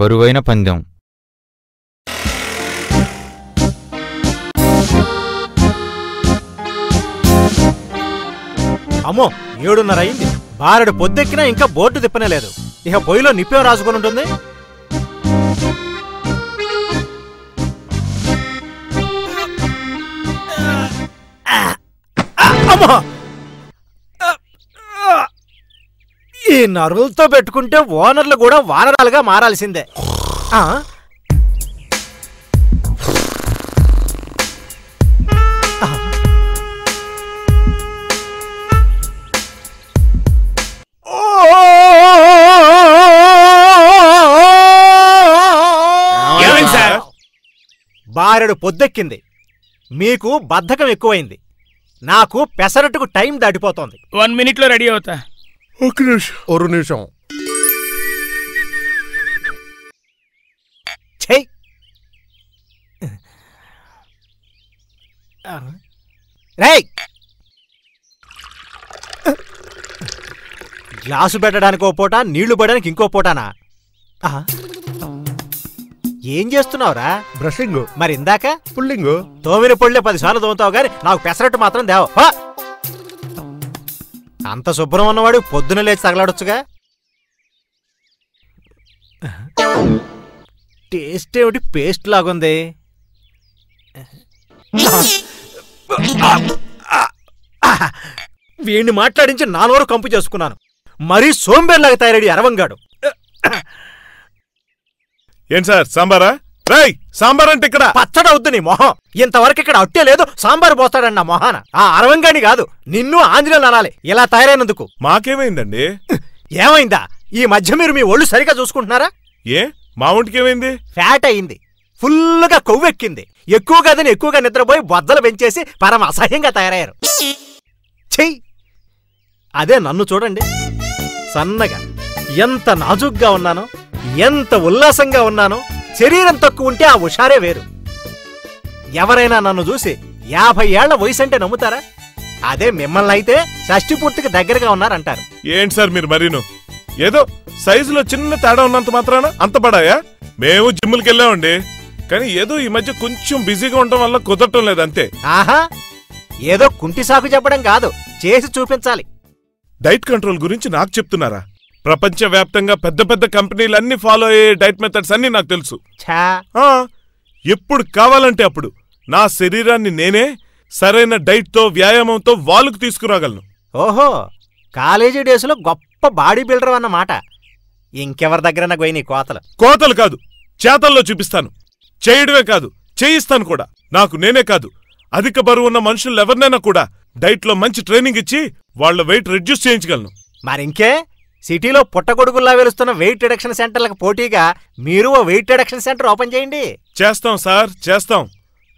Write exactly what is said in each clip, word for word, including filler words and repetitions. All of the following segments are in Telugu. బరువైన పందెం. అమ్మో, ఏడున్నర అయింది. బారెడు పొద్దెక్కినా ఇంకా బోర్డు తిప్పనేలేదు. ఇక బొయ్యిలో నిప్పేం రాసుకొని ఉంటుంది. ఈ నరులతో పెట్టుకుంటే ఓనర్లు కూడా వానరాలుగా మారాల్సిందే. బారెడు పొద్దెక్కింది, మీకు బద్ధకం ఎక్కువైంది, నాకు పెసరట్టుకు టైం దాటిపోతోంది. వన్ మినిట్లో రెడీ అవుతా. ఒక నిమిషం, ఒక నిమిషం. చెయ్. రేయ్, గ్లాసు పెట్టడానికి ఓ పూట, నీళ్లు పడడానికి ఇంకో పూటనా? ఏం చేస్తున్నావురా? బ్రషింగ్. మరి ఇందాక పుల్లింగ్. తోమిన పొళ్ళే పదిసార్లు తోముతావు గాని నాకు పెసరట్టు మాత్రం దేవ. అంత శుభ్రం ఉన్నవాడు పొద్దున లేచి తగలాడొచ్చుగా. టేస్ట్ ఏమిటి? పేస్ట్ లాగుంది. వీడిని మాట్లాడించి నాలుగు కంపు చేసుకున్నాను. మరీ సోంబేర్లాగా తయారయ్యాడు అరవంగాడు. ఏం సార్, సాంబారా? రై, సాంబార్ అంటే ఇక్కడ పచ్చడి అవుద్దు నీ మొహం. ఇంతవరకు ఇక్కడ అట్టే లేదు, సాంబార్ పోస్తాడన్న మొహాన. ఆ అరవంగాని కాదు, నిన్ను ఆంజనేయులు అనాలి ఇలా తయారైనందుకు. మాకేమైందండి? ఏమైందా? ఈ మధ్య మీరు మీ ఒళ్ళు సరిగా చూసుకుంటున్నారా? ఏ, మా ఒంటికేమైంది? ఫ్యాట్ అయింది, ఫుల్గా కొవ్వెక్కింది. ఎక్కువగా దాన్ని ఎక్కువగా నిద్రపోయి బొద్దలు పెంచేసి పరమ అసహ్యంగా తయారయ్యారు. చెయ్యి. అదే నన్ను చూడండి, సన్నగా ఎంత నాజుగ్గా ఉన్నానో, ఎంత ఉల్లాసంగా ఉన్నానో. శరీరం తక్కువ ఉంటే ఆ హుషారే వేరు. ఎవరైనా నన్ను చూసి యాభై ఏళ్ల వయసు అంటే నమ్ముతారా? అదే మిమ్మల్ని అయితే షష్టి పూర్తికి దగ్గరగా ఉన్నారంటారు. ఏంటి సార్ మీరు మరీను? ఏదో సైజులో చిన్న తేడా ఉన్నంత మాత్రాన అంత పడాయా? మేము జిమ్ములకి వెళ్ళామండి, కానీ ఏదో ఈ మధ్య కొంచెం బిజీగా ఉండటం వల్ల కుదరటం లేదు, అంతే. ఆహా, ఏదో కుంటి సాకు చెప్పడం కాదు, చేసి చూపించాలి. డైట్ కంట్రోల్ గురించి నాకు చెప్తున్నారా? ప్రపంచవ్యాప్తంగా పెద్ద పెద్ద కంపెనీలు అన్ని ఫాలో అయ్యే డైట్ మెథడ్స్ అన్ని నాకు తెలుసు. ఎప్పుడు కావాలంటే అప్పుడు నా శరీరాన్ని నేనే సరైన డైట్తో, వ్యాయామంతో వాళ్ళకు తీసుకురాగలను. ఓహో, కాలేజీ డేస్లో గొప్ప బాడీ బిల్డర్ అన్నమాట. ఇంకెవరి దగ్గర నాకు పోయి నీ కోతలు కోతలు కాదు, చేతల్లో చూపిస్తాను. చేయడమే కాదు, చేయిస్తాను కూడా. నాకు నేనే కాదు, అధిక బరువు ఉన్న మనుషులు ఎవరినైనా కూడా డైట్లో మంచి ట్రైనింగ్ ఇచ్చి వాళ్ళ వెయిట్ రిడ్యూస్ చేయించగలను. మరింకే, సిటీలో పుట్టగొడుగుల్లా వెలుస్తున్న వెయిట్ రిడక్షన్ సెంటర్లకు పోటీగా మీరు ఓ వెయిట్ రిడక్షన్ సెంటర్ ఓపెన్ చేయండి. చేస్తాం సార్, చేస్తాం.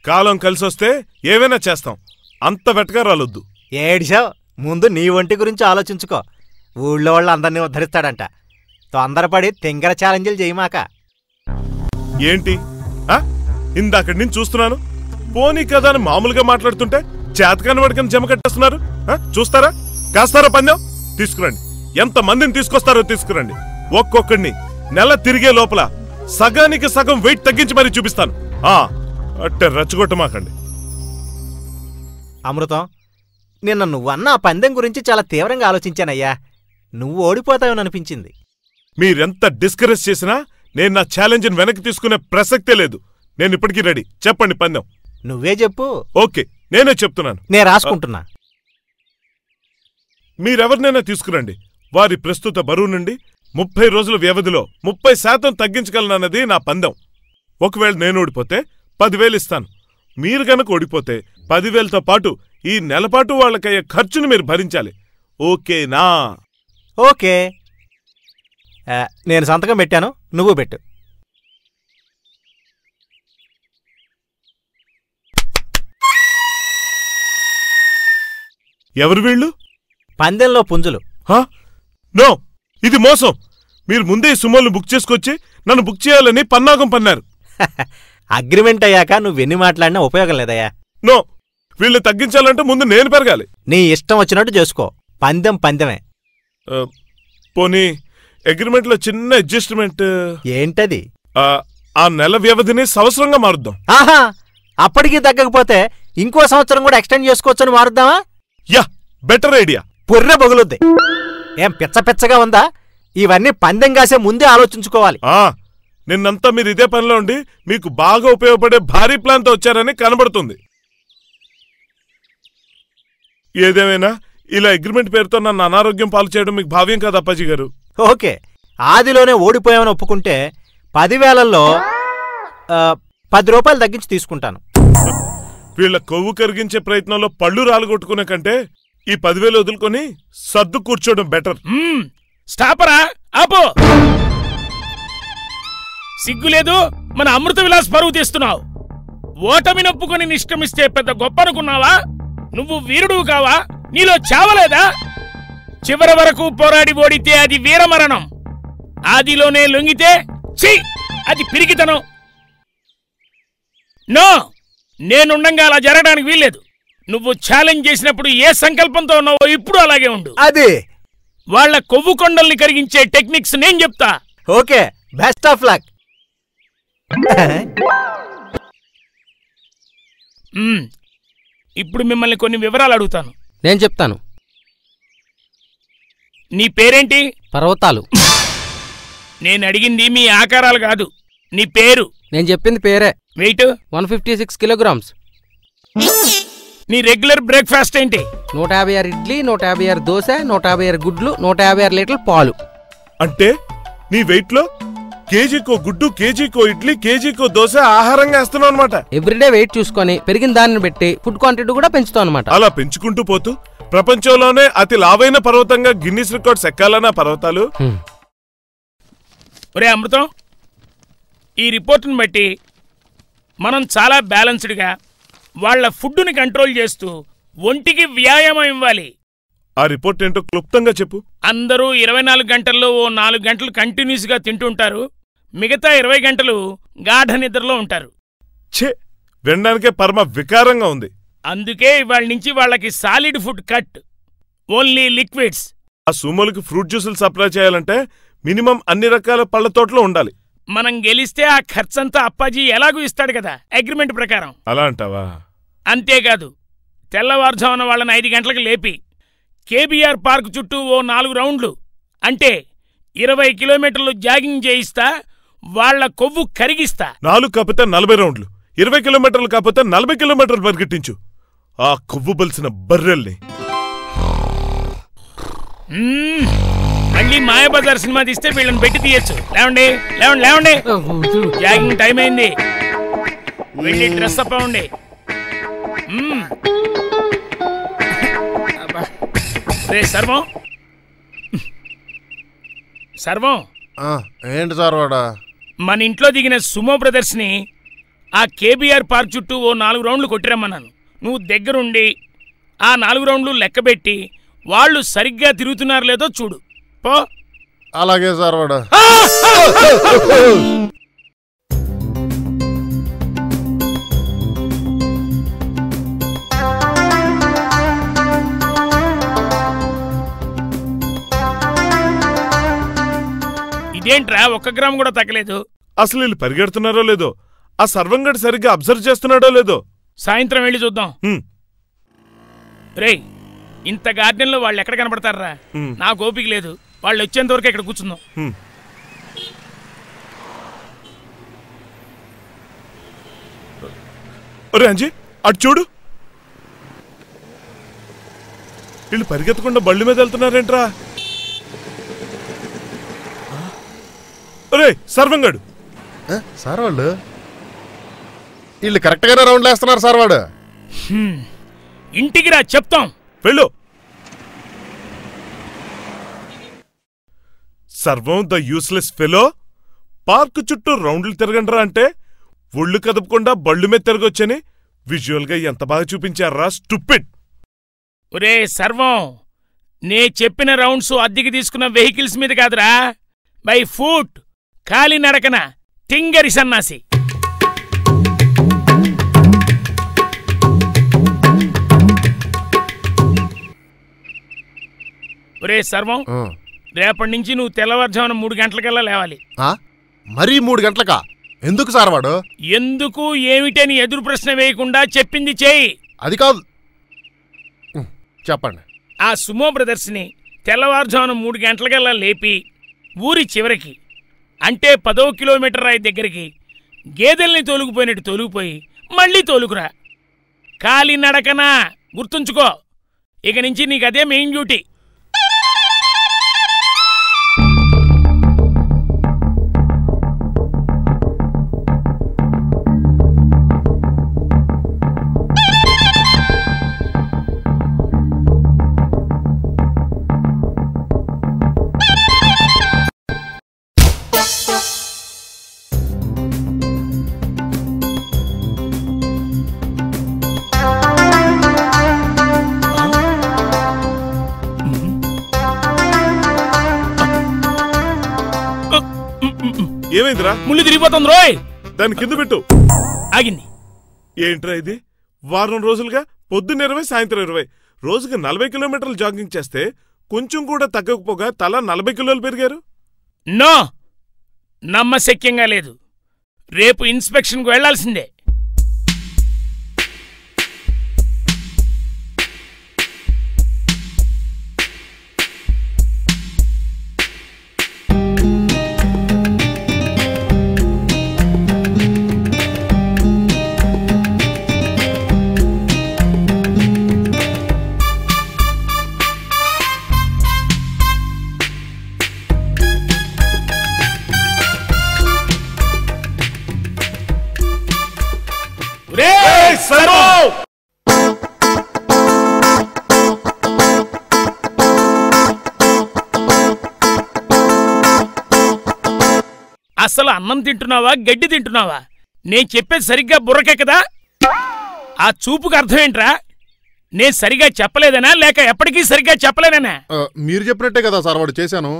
కాలం కలిసి వస్తే ఏమైనా చేస్తాం. అంత వెటగా రాలొద్దు. ఏడిసావ్, ముందు నీ ఒంటి గురించి ఆలోచించుకో. ఊళ్ళో వాళ్ళు అందరినీ ఉద్ధరిస్తాడంట. తొందరపడి తింగర ఛాలెంజ్లు చేయమాక. ఏంటి ఇందాకడి నుంచి చూస్తున్నాను? పోనీ కదా అని మామూలుగా మాట్లాడుతుంటే చేతకాని వాడికని జమ కట్టేస్తున్నారు. చూస్తారా, కాస్తారా పందెం? తీసుకురండి, ఎంతమందిని తీసుకొస్తారో తీసుకురండి. ఒక్కొక్కడిని నెల తిరిగే లోపల సగానికి సగం వెయిట్ తగ్గించి మరీ చూపిస్తాను. అట్టే రచ్చగొట్టమాకండి. అమృతం, నిన్న నువ్వన్న ఆ పందెం గురించి చాలా తీవ్రంగా ఆలోచించానయ్యా. నువ్వు ఓడిపోతావని అనిపించింది. మీరెంత డిస్కరేజ్ చేసినా నేను నా ఛాలెంజ్ని వెనక్కి తీసుకునే ప్రసక్తే లేదు. నేను ఇప్పటికీ రెడీ. చెప్పండి పందెం. నువ్వే చెప్పు. ఓకే, నేనే చెప్తున్నాను, నేను రాసుకుంటున్నా. మీరెవరినైనా తీసుకురండి, వారి ప్రస్తుత బరువు నుండి ముప్పై రోజుల వ్యవధిలో ముప్పై శాతం తగ్గించగలనన్నది నా పందెం. ఒకవేళ నేను ఓడిపోతే పదివేలు ఇస్తాను. మీరు గనక ఓడిపోతే పదివేలతో పాటు ఈ నెలపాటు వాళ్ళకయ్యే ఖర్చును మీరు భరించాలి. ఓకేనా? ఓకే. నేను సంతకం పెట్టాను, నువ్వు పెట్టు. ఎవరు వీళ్ళు? పందెంలో పుంజులు. నో ఇది మోసం. మీరు ముందే సుమల్ని బుక్ చేసుకొచ్చి నన్ను బుక్ చేయాలని పన్నాగం పన్నారు. అగ్రిమెంట్ అయ్యాక నువ్వు ఎన్ని మాట్లాడినా ఉపయోగం లేదయ్యా. నో వీళ్ళు తగ్గించాలంటే ముందు నేను పెరగాలి. నీ ఇష్టం వచ్చినట్టు చేసుకో, పందెం పందెమే. పోనీ అగ్రిమెంట్లో చిన్న అడ్జస్ట్మెంట్. ఏంటది? ఆ నెల వ్యవధిని సంవత్సరంగా మారుద్దాం. ఆహా, అప్పటికీ తగ్గకపోతే ఇంకో సంవత్సరం కూడా ఎక్స్టెండ్ చేసుకోవచ్చని మారుద్దామా? Yeah, better idea. పొర్రె బగులుద్ది. ఏం పిచ్చ పిచ్చగా ఉందా? ఇవన్నీ పందెం కాసే ముందే ఆలోచించుకోవాలి. నిన్నంతా మీరు ఇదే పనిలో ఉండి మీకు బాగా ఉపయోగపడే భారీ ప్లాన్తో వచ్చారని కనబడుతుంది. ఏదేమైనా ఇలా అగ్రిమెంట్ పేరుతో నన్ను అనారోగ్యం పాలు చేయడం మీకు భావ్యం కాదు అప్పాజీ గారు. ఓకే, ఆదిలోనే ఓడిపోయామని ఒప్పుకుంటే పదివేలల్లో పది రూపాయలు తగ్గించి తీసుకుంటాను. వీళ్ళ కొవ్వు కరిగించే ప్రయత్నంలో పళ్ళు రాలుగొట్టుకునే కంటే ఈ పదివేలు వదులుకొని సర్దు కూర్చోడం బెటర్. స్టాపరా, ఆపో. సిగ్గులేదు, మన అమృత విలాస్ పరువు తీస్తున్నావు. ఓటమి నొప్పుకొని నిష్క్రమిస్తే పెద్ద గొప్ప అనుకున్నావా? నువ్వు వీరుడు కావా? నీలో చావలేదా? చివరి వరకు పోరాడి ఓడితే అది వీరమరణం. ఆదిలోనే లొంగితే ఛీ, అది పిరికితనం. నో, నేనుండగా అలా జరగడానికి వీల్లేదు. నువ్వు ఛాలెంజ్ చేసినప్పుడు ఏ సంకల్పంతో ఉన్నావో ఇప్పుడు అలాగే ఉండు. అదే వాళ్ల కొవ్వు కొండల్ని కరిగించే టెక్నిక్స్ నేను చెప్తా. Okay, best of luck. ఇప్పుడు మిమ్మల్ని కొన్ని వివరాలు అడుగుతాను, నేను చెప్తాను. నీ పేరేంటి? పర్వతాలు. నేను అడిగింది మీ ఆకారాలు కాదు, నీ పేరు. నేను చెప్పింది పేరే. Weight one fifty six kilograms. నీ రెగ్యులర్ బ్రేక్ఫాస్ట్ ఏంటి? నూట యాభై ఆరు ఇడ్లీ, నూట యాభై ఆరు దోశ, నూట యాభై ఆరు గుడ్లు, నూట యాభై ఆరు లీటర్ల పాలు. అంటే నీ వెయిట్ లో కేజీకో గుడ్డు, కేజీకో ఇడ్లీ, కేజీకో దోశ ఆహారంగా వేస్తున్నావు అనమాట. ఎవ్రీడే వెయిట్ చూసుకొని పెరిగిన దానిని బట్టి ఫుడ్ క్వాంటిటీ కూడా పెంచుతావు అనమాట. అలా పెంచుకుంటూ పోతూ ప్రపంచంలోనే అతి లావైన పర్వతంగా గిన్నిస్ రికార్డ్స్ ఎక్కాలన్నా పర్వతాలు. ఒరే అమృతం, ఈ రిపోర్ట్ని బట్టి మనం చాలా బ్యాలెన్స్డ్గా వాళ్ల ఫుడ్ని కంట్రోల్ చేస్తూ ఒంటికి వ్యాయామం ఇవ్వాలి. ఆ రిపోర్ట్ ఏంటో క్లుప్తంగా చెప్పు. అందరూ ఇరవై నాలుగు గంటల్లో ఓ నాలుగు గంటలు కంటిన్యూస్గా తింటుంటారు, మిగతా ఇరవై గంటలు గాఢ నిద్రలో ఉంటారు. ఛే, వినడానికే పరమ వికారంగా ఉంది. అందుకే ఇవాళ నుంచి వాళ్ళకి solid food cut, only liquids. ఆ సుమోలకి ఫ్రూట్ జ్యూసులు సప్లై చేయాలంటే మినిమం అన్ని రకాల పళ్ళ తోటలో ఉండాలి. మనం గెలిస్తే ఆ ఖర్చంతా అప్పాజీ ఎలాగూ ఇస్తాడు కదా అగ్రిమెంట్ ప్రకారం. అలా అంటావా? అంతేకాదు, తెల్లవారుజామున వాళ్ళని ఐదు గంటలకు లేపి కేబీఆర్ పార్క్ చుట్టూ ఓ నాలుగు రౌండ్లు అంటే ఇరవై కిలోమీటర్లు జాగింగ్ చేయిస్తా, వాళ్ల కొవ్వు కరిగిస్తా. నాలుగు కాకపోతే నలభై రౌండ్లు, ఇరవై కిలోమీటర్లు కాకపోతే నలభై కిలోమీటర్లు పరిగెట్టించు ఆ కొవ్వు బలిసిన బర్రెల్ని. మళ్ళీ మాయాబజార్ సినిమా తీస్తే వీళ్ళని పెట్టి తీయచ్చు. లేవండి లేవండి లేవండి, జాగింగ్ టైం అయింది. వెళ్ళి డ్రెస్ అప్ అవ్వండి. రే సర్వం, సర్వం ఏంటి సర్వాడా, మన ఇంట్లో దిగిన సుమో బ్రదర్స్ని ఆ కేబీఆర్ పార్క్ చుట్టూ ఓ నాలుగు రౌండ్లు కొట్టిరమ్మన్నాను. నువ్వు దగ్గరుండి ఆ నాలుగు రౌండ్లు లెక్కబెట్టి వాళ్ళు సరిగ్గా తిరుగుతున్నారు లేదో చూడు. అలాగే సార్. వాడు ఇదేంట్రా ఒక్క గ్రామ్ కూడా తగ్గలేదు. అసలు వీళ్ళు పరిగెడుతున్నారో లేదో, ఆ సర్వంగడు సరిగ్గా అబ్జర్వ్ చేస్తున్నాడో లేదో సాయంత్రం వెళ్ళి చూద్దాం. రే, ఇంత గార్డెన్ లో వాళ్ళు ఎక్కడ కనపడతారా? నా గోపిక లేదు. వాళ్ళు వచ్చేంతవరకు ఇక్కడ కూర్చుందాం. ఒరే అంజీ, అటు చూడు. వీళ్ళు పరిగెత్తకుండా బళ్ళు మీద వెళ్తున్నారేంట్రా? ఒరే సర్వంగాడు, సార్ వాళ్ళు వీళ్ళు కరెక్ట్ గానే రౌండ్లు వేస్తున్నారు సార్. వాడు ఇంటికి రా చెప్తాం, వెళ్ళు. సర్వం ద యూస్లెస్ ఫెలో, పార్కు చుట్టూ రౌండ్లు తిరగండ్రా అంటే ఒళ్ళు కదపకుండా బళ్ళు మీద తిరగొచ్చని విజువల్గా ఎంత బాగా చూపించారా స్టూపిడ్. ఒరే సర్వం, నే చెప్పిన రౌండ్స్ అద్దెకి తీసుకున్న వెహికల్స్ మీద కాదురా, బై ఫుట్, ఖాళీ నడకన, తింగరి సన్నాసి. ఒరే సర్వం, రేపటి నుంచి నువ్వు తెల్లవారుజామున మూడు గంటలకల్లా లేవాలి. మరీ మూడు గంటలకా? ఎందుకు సార్ వాడు? ఎందుకు ఏమిటని ఎదురు ప్రశ్న వేయకుండా చెప్పింది చేయి. అది కాదు, చెప్పండి. ఆ సుమో బ్రదర్స్ని తెల్లవారుజామున మూడు గంటలకల్లా లేపి ఊరి చివరికి అంటే పదో కిలోమీటర్ రాయి దగ్గరికి గేదెల్ని తోలుకుపోయినట్టు తోలుకుపోయి మళ్ళీ తోలుకురా. ఖాళీ నడకనా, గుర్తుంచుకో. ఇక నుంచి నీకు అదే మెయిన్ డ్యూటీ. ఏమైందిరా? ముళ్ళు తిరిగిపోతుంది రోయ్. దాన్ని కింద పెట్టు. ఆగింది ఏంట్రా ఇది? వారం రోజులుగా పొద్దున్న ఇరవై సాయంత్రం ఇరవై రోజుకి నలభై కిలోమీటర్లు జాగింగ్ చేస్తే కొంచెం కూడా తగ్గకపోగా తలా నలభై కిలోలు పెరిగారు. నో, నమ్మశక్యంగా లేదు. రేపు ఇన్స్పెక్షన్కు వెళ్లాల్సిందే. అసలు అన్నం తింటున్నావా, గడ్డి తింటున్నావా? నేను చెప్పేది సరిగ్గా బుర్రకెక్కదా? ఆ చూపుకు అర్థమేంట్రా? నేను సరిగా చెప్పలేదనా లేక ఎప్పటికీ సరిగ్గా చెప్పలేదనా? మీరు చెప్పినట్టే కదా సార్ వాడు చేశాను.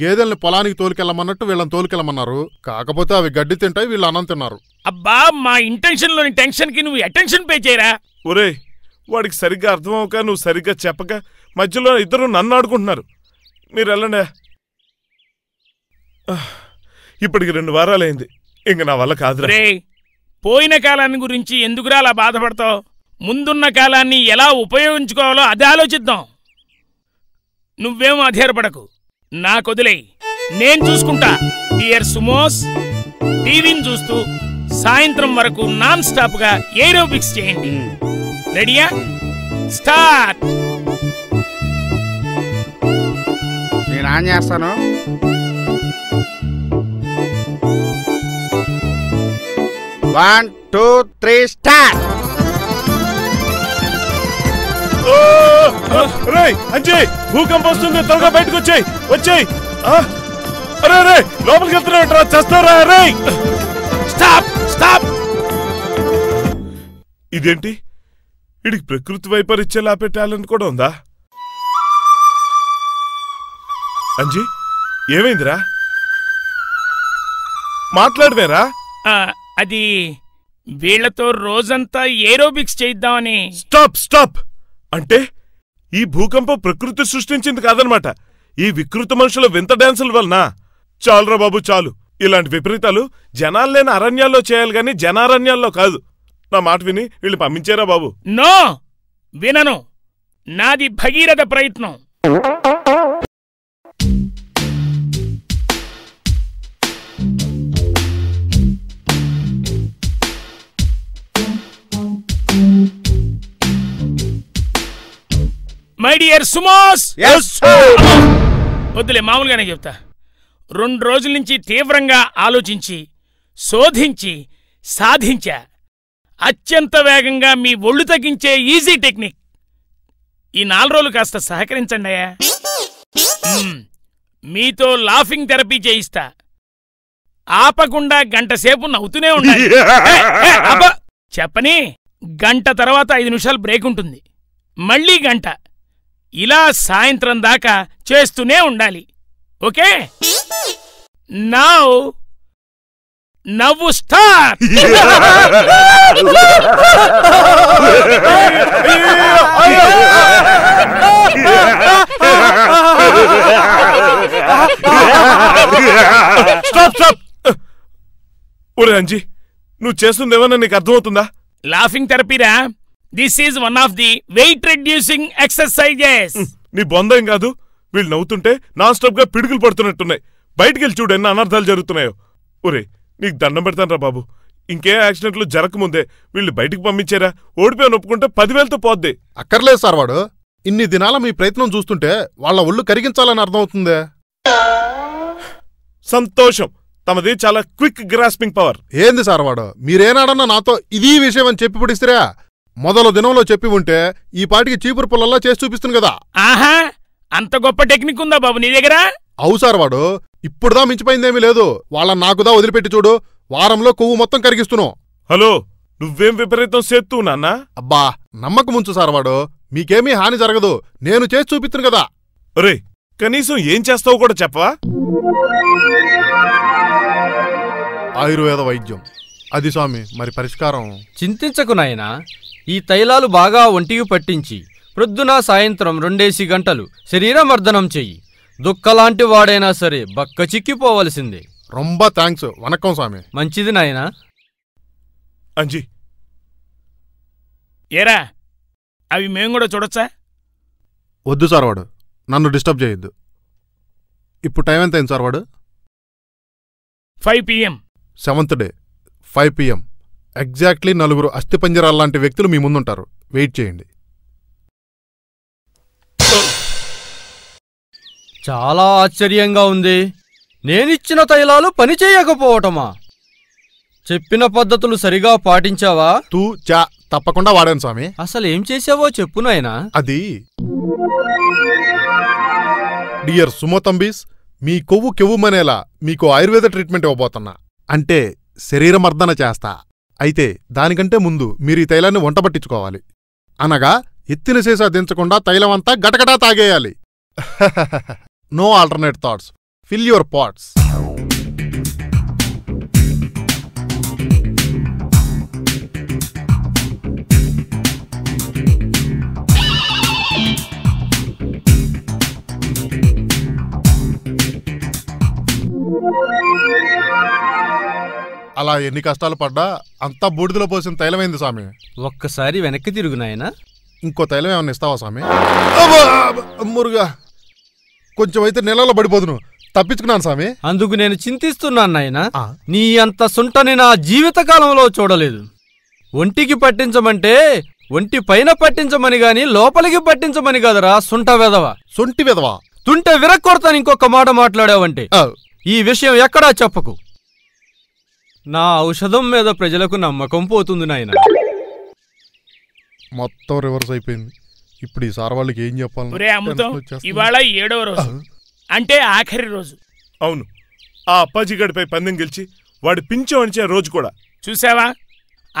గేదెల్ని పొలానికి తోలుకెళ్ళమన్నట్టు వీళ్ళని తోలుకెళ్ళమన్నారు. కాకపోతే అవి గడ్డి తింటాయి, వీళ్ళు అన్నం తిన్నారు. అబ్బా, మా ఇంటెన్షన్ లోని టెన్షన్ కి నువ్వు అటెన్షన్ పే చేయరా. ఒరే, వాడికి సరిగ్గా అర్థం అవక నువ్వు సరిగ్గా చెప్పక మధ్యలో ఇద్దరు నన్ను ఆడుకుంటున్నారు. మీరు వెళ్ళండి. ఇప్పటికి రెండు వారాలైంది, ఇంక నా వల్ల కాదు. రే, పోయిన కాలాన్ని గురించి ఎందుకురా అలా బాధపడతావు? ముందున్న కాలాన్ని ఎలా ఉపయోగించుకోవాలో అదే ఆలోచిద్దాం. నువ్వేమో అధైర్యపడకు, నా కొదిలే, నేను చూసుకుంటా. డియర్ సుమోస్, టీవీని చూస్తూ సాయంత్రం వరకు నాన్ స్టాప్ గా ఏరోబిక్స్ చేయండి. రెడీయా? స్టార్ట్. నేను ఆన్ చేస్తాను. One two three start. Anjay, భూకంపం వస్తుంది, త్వరగా బయటకు వచ్చాయి వచ్చాయి అరే రే, లోపలికి వెళ్తున్నా చేస్తారా? రే స్టాప్ స్టాప్. ఇదేంటి, వీడికి ప్రకృతి వైపరీత్యాలు ఆపే టాలెంట్ కూడా ఉందా? అంజీ, ఏమైందిరా? మాట్లాడవేరా? అది వీళ్లతో రోజంతా ఏరోబిక్స్ చేయిద్దామని. Stop stop. అంటే ఈ భూకంపం ప్రకృతి సృష్టించింది కాదనమాట, ఈ వికృత మనుషుల వింత డాన్సుల వలన. చాలురా బాబు చాలు, ఇలాంటి విపరీతాలు జనాలు లేని అరణ్యాల్లో చేయాలి గాని జనారణ్యాల్లో కాదు. నా మాట విని వీళ్ళు పంపించారా బాబు? నో, వినను. నాది భగీరథ ప్రయత్నం. మై డియర్ సుమోస్, వద్దులే, మామూలుగానే చెప్తా. రెండు రోజుల నుంచి తీవ్రంగా ఆలోచించి శోధించి సాధించా అత్యంత వేగంగా మీ ఒళ్ళు తగ్గించే ఈజీ టెక్నిక్. ఈ నాలుగు రోజులు కాస్త సహకరించండి అయ్యా. మీతో లాఫింగ్ థెరపీ చేయిస్తా. ఆపకుండా గంట సేపు నవ్వుతూనే ఉండాలి. చెప్పని గంట తర్వాత ఐదు నిమిషాలు బ్రేక్ ఉంటుంది, మళ్ళీ గంట, ఇలా సాయంత్రం దాకా చేస్తూనే ఉండాలి. ఓకే, నౌ నవ్వు స్టార్ట్. Stop stop. ఒరే రంజీ, నువ్వు చేస్తుందేమన్నా నీకు అర్థమవుతుందా? లాఫింగ్ థెరపీరా? This is one of the weight reducing exercises. నీ బొందేం కాదు, వీళ్ళు నవ్వుతుంటే నాన్ స్టాప్ గా పిడుగులు పడుతున్నట్టున్నాయి. బయటికి వెళ్ళి చూడు ఎన్ని అనర్థాలు జరుగుతున్నాయో. ఒరే నీకు దండం పెడతాను రా బాబు, ఇంకే యాక్సిడెంట్లు జరగకముందే వీళ్ళు బయటికి పంపించేరా. ఓడిపోయి ఒప్పుకుంటే పదివేలతో పోద్ది. అక్కర్లేదు సార్, వాడు ఇన్ని దినాల మీ ప్రయత్నం చూస్తుంటే వాళ్ళ ఒళ్ళు కరిగించాలని అర్థమవుతుందే. సంతోషం, తమది చాలా క్విక్ గ్రాస్పింగ్ పవర్. ఏంది సార్ వాడు, మీరేనాడన్నా నాతో ఇదీ విషయం అని చెప్పి పొడిస్తారా? మొదలు దినంలో చెప్పి ఉంటే ఈ పాటికి చీపురు పుల్లల్లా చేసి చూపిస్తుంది కదా. ఆహా, అంత గొప్ప టెక్నిక్ ఉందా బాబు నీ దగ్గర? అవు సార్ వాడు, ఇప్పుడుదా మించిపోయిందేమీ లేదు. వాళ్ళ నాకుదా వదిలిపెట్టి చూడు, వారంలో కొవ్వు మొత్తం కరిగిస్తున్నావు. హలో, నువ్వేం విపరీతం చేస్తూ నాన్నా? అబ్బా నమ్మకముంచు సార్ వాడు, మీకేమీ హాని జరగదు, నేను చేసి చూపిస్తును కదా. ఒరే కనీసం ఏం చేస్తావు కూడా చెప్పవా? ఆయుర్వేద వైద్యం అది స్వామి, మరి పరిష్కారం? చింతించకు నాయనా, ఈ తైలాలు బాగా ఒంటికి పట్టించి ప్రొద్దున సాయంత్రం రెండేసి గంటలు శరీరమర్దనం చెయ్యి. దుఃఖలాంటి వాడైనా సరే బక్క చిక్కిపోవలసిందే. రొంబ థ్యాంక్స్, వనకం స్వామి. మంచిది నాయనా. అంజీ, ఏరా అవి మేము కూడా చూడొచ్చా? వద్దు సార్ వాడు, నన్ను డిస్టర్బ్ చేయొద్దు. ఇప్పుడు టైం ఎంత అయింది సార్ వాడు? Five PM. Seventh day five PM exactly. నలుగురు అస్థిపంజరాల్లాంటి వ్యక్తులు మీ ముందుంటారు, వెయిట్ చేయండి. చాలా ఆశ్చర్యంగా ఉంది, నేనిచ్చిన తైలాలు పనిచేయకపోవటమా? చెప్పిన పద్ధతులు సరిగా పాటించావా? తూ చా తప్పకుండా వాడాను స్వామి. అసలేం చేసావో చెప్పు నాయనా. అది డియర్ సుమోతంబీస్, మీ కొవ్వు కెవ్వుమనేలా మీకు ఆయుర్వేద ట్రీట్మెంట్ ఇవ్వబోతున్నా. అంటే శరీరమర్దన చేస్తా. అయితే దానికంటే ముందు మీరు ఈ తైలాన్ని వంట పట్టించుకోవాలి. అనగా ఎత్తిన సీసా దించకుండా తైలమంతా గటగటా తాగేయాలి. No alternate thoughts, fill your pots. అలా ఎన్ని కష్టాలు పడ్డా అంతా బూడిదలో పోసిన తైలమైంది స్వామి. ఒక్కసారి వెనక్కి తిరుగునాయనా. ఇంకో తైలం ఏమన్నా ఇస్తావా స్వామి? మురుగా కొంచెమైతే నీళ్ళలో పడిపోదును, తప్పించుకున్నాను స్వామి. అందుకు నేను చింతిస్తున్నాను నాయనా. నీ అంత సుంటని నా జీవితకాలంలో చూడలేదు. ఒంటికి పట్టించమంటే ఒంటి పైన పట్టించమని గాని లోపలికి పట్టించమని కదరా సుంట వెదవ. సొంటి వెదవా తుంటే విరక్కొడతాను ఇంకొక మాట మాట్లాడావంటే. ఈ విషయం ఎక్కడా చెప్పకు. నా ఔషధం మీద ప్రజలకు నమ్మకం పోతుంది నాయన. మొత్తం రివర్స్ అయిపోయింది. ఇప్పుడు ఈ సార్ వాళ్ళకి ఏం చెప్పాలి? ఇవాళ ఏడో రోజు, అంటే ఆఖరి రోజు. అవును, ఆ అప్పాజిగడిపై పందెం గెలిచి వాడు పింఛం అణిచే రోజు కూడా. చూసావా,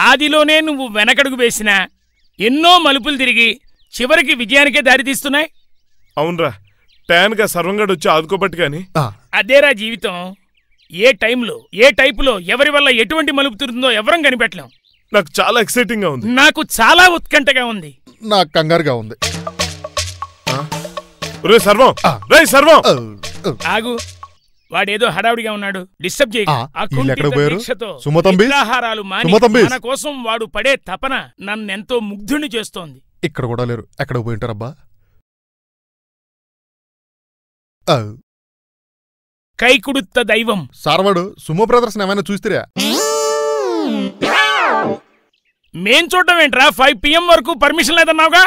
ఆదిలోనే నువ్వు వెనకడుగు వేసినా ఎన్నో మలుపులు తిరిగి చివరికి విజయానికే దారితీస్తున్నాయి. అవునరా, టయాన్గా సర్వంగడు వచ్చి ఆదుకోబట్టి కానీ. అదేరా జీవితం, ఏ టైంలో ఏ టైపులో ఎవరి వల్ల ఎటువంటి మలుపు తిరుగుతుందో ఎవరం కనిపెట్టలేం. నాకు చాలా ఎక్సైటింగ్ గా ఉంది. నాకు చాలా ఉత్కంఠగా ఉంది. నాకు కంగారుగా ఉంది. రే సర్వం, రే సర్వం ఆగు. వాడేదో హడావుడిగా ఉన్నాడు, డిస్టర్బ్ చేయక. కోసం వాడు పడే తపన నన్నెంతో ముగ్ధుణ్ణి చేస్తోంది. ఇక్కడ కూడా లేరు, ఎక్కడ పోయింటారబ్బా? కైకుడుత్త దైవం. సార్వాడు సుమో బ్రదర్స్ ఏమైనా చూస్తారా? మేం చూడటం ఏంట్రా, ఫైవ్ పిఎం వరకు పర్మిషన్ లేదన్నావుగా.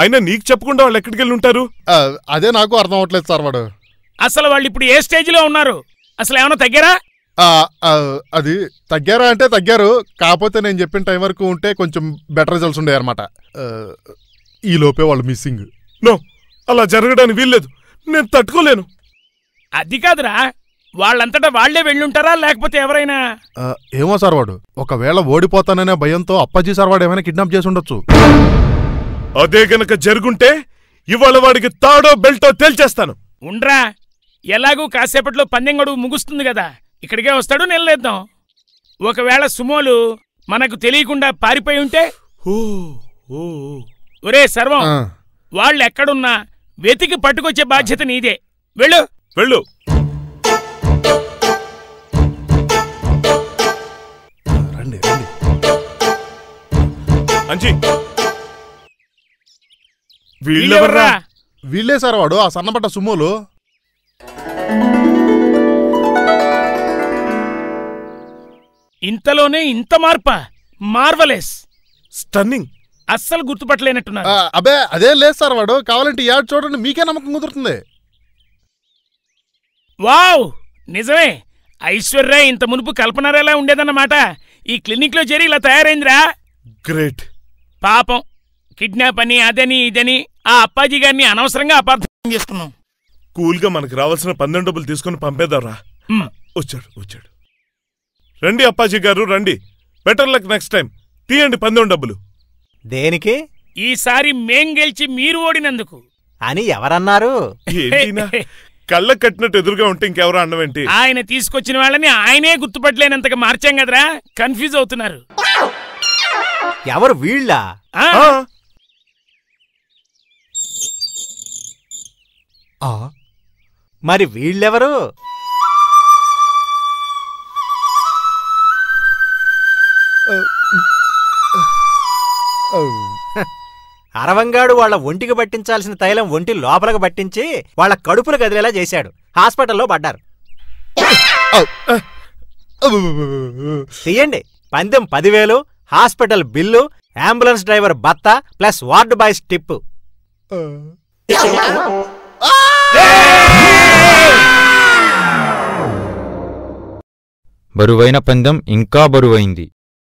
అయినా నీకు చెప్పకుండా వాళ్ళు ఎక్కడికి వెళ్ళి ఉంటారు? అదే నాకు అర్థం అవట్లేదు సార్వాడు. అసలు వాళ్ళు ఇప్పుడు ఏ స్టేజ్ లో ఉన్నారు? అసలు ఏమైనా తగ్గారా? అది తగ్గారా అంటే తగ్గారు, కాకపోతే నేను చెప్పిన టైం వరకు ఉంటే కొంచెం బెటర్ రిజల్ట్స్ ఉండేవి అనమాట. ఈ లోపే వాళ్ళు మిస్సింగ్. నో, అలా జరగడానికి వీల్లేదు, నేను తట్టుకోలేను. అది కాదురా, వాళ్ళంతటా వాళ్లే వెళ్ళుంటారా లేకపోతే ఎవరైనా? ఏమో సార్ వాడు, ఒకవేళ ఓడిపోతాననే భయంతో అప్పాజీ సార్ వాడు ఏమైనా కిడ్నాప్ చేసి ఉండొచ్చు. అదే గనక జరుగుంటే ఇవాళ వాడికి తాడో బెల్టో తేల్చేస్తాను. ఉండ్రా, ఎలాగూ కాసేపట్లో పందెం గడువు ముగుస్తుంది కదా, ఇక్కడికే వస్తాడు, నిలలేద్దాం. ఒకవేళ సుమోలు మనకు తెలియకుండా పారిపోయి ఉంటే, ఒరే సర్వం, వాళ్ళు ఎక్కడున్నా వెతికి పట్టుకొచ్చే బాధ్యత నీదే. వెళ్ళు వెళ్ళు. వీళ్ళే సార్ వాడు ఆ సన్నపట్ట సుమోలు. ఇంతలోనే ఇంత మార్ప, మార్వలెస్, స్టన్నింగ్. అస్సలు గుర్తుపట్టలేనట్టున్నా. అబే అదే లేదు సార్ వాడు, కావాలంటే యాడ్ చూడండి, మీకే నమ్మకం కుదురుతుంది. వావ్, నిజమే. ఐశ్వర్య ఇంత మునుపు కల్పనరేలా ఉండేదన్నమాట, ఈ క్లినిక్ లో చేరి ఇలా తయారైందిరా. గ్రేట్. పాపం కిడ్నాప్ అని అదని ఇదని ఆ అప్పాజీ గారిని అనవసరంగా అపార్థం చేసుకున్నాం. కూల్గా మనకు రావాల్సిన పన్నెండు డబ్బులు తీసుకుని పంపేద్దాంరా. వచ్చాడు వచ్చాడు. రండి అప్పాజీ గారు రండి, బెటర్ లక్ నెక్స్ట్ టైం. తీయండి పన్నెండు డబ్బులు. దేనికి? ఈసారి మేం గెలిచి మీరు ఓడినందుకు అని ఎవరన్నారు? కళ్ళ కట్టినట్టు ఎదురుగా ఉంటే ఇంకెవరో అన్నవేంటి? ఆయన తీసుకొచ్చిన వాళ్ళని ఆయనే గుర్తుపట్టలేనంతగా మార్చాం కదరా, కన్ఫ్యూజ్ అవుతున్నారు. ఎవరు వీళ్ళ? మరి వీళ్ళెవరు? అరవంగాడు వాళ్ళ ఒంటికి పట్టించాల్సిన తైలం ఒంటి లోపలకు పట్టించి వాళ్ళ కడుపులు కదిలేలా చేశాడు, హాస్పిటల్లో పడ్డారు. తీయండి పందెం పదివేలు, హాస్పిటల్ బిల్లు, అంబులెన్స్ డ్రైవర్ బత్తా ప్లస్ వార్డు బాయ్స్ టిప్పు. బరువైన పందెం ఇంకా బరువైంది.